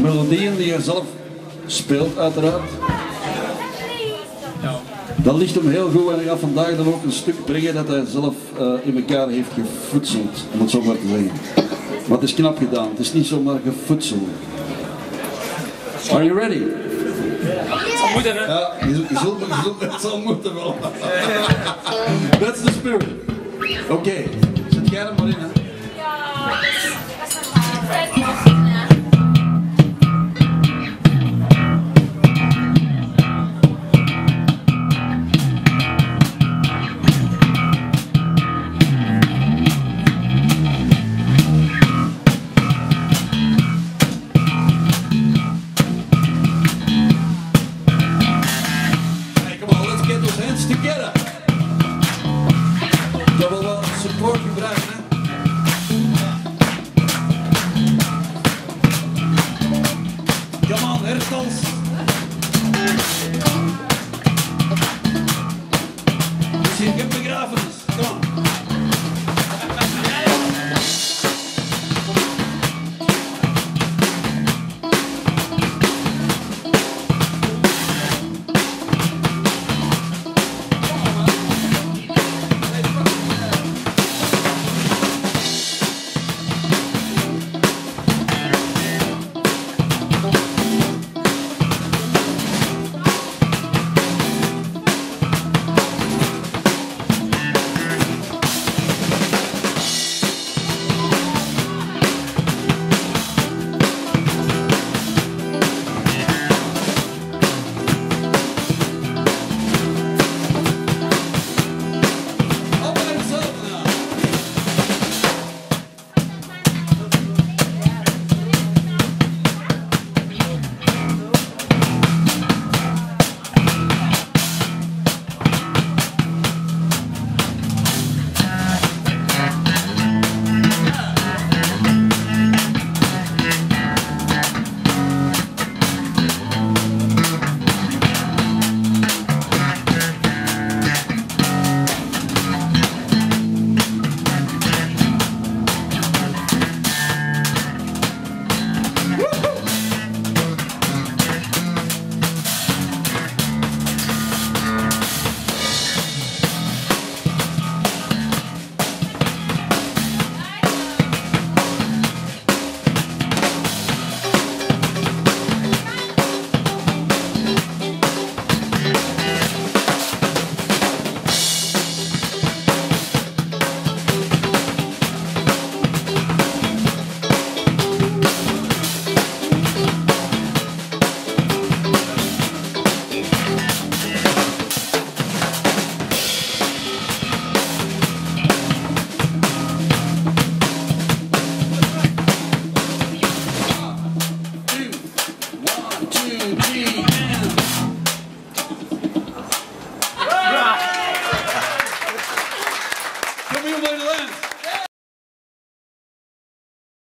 melodieën die hij zelf speelt uiteraard. Dat ligt hem heel goed en hij gaat vandaag dan ook een stuk brengen dat hij zelf in elkaar heeft gevoedseld, om het zo maar te zeggen. Maar het is knap gedaan, het is niet zomaar gevoedseld. Are you ready? Het zal moeten, hè? Ja, het zal moeten wel. That's the spirit. Oké, zet jij er maar in, hè? Ja, come on, Herstals.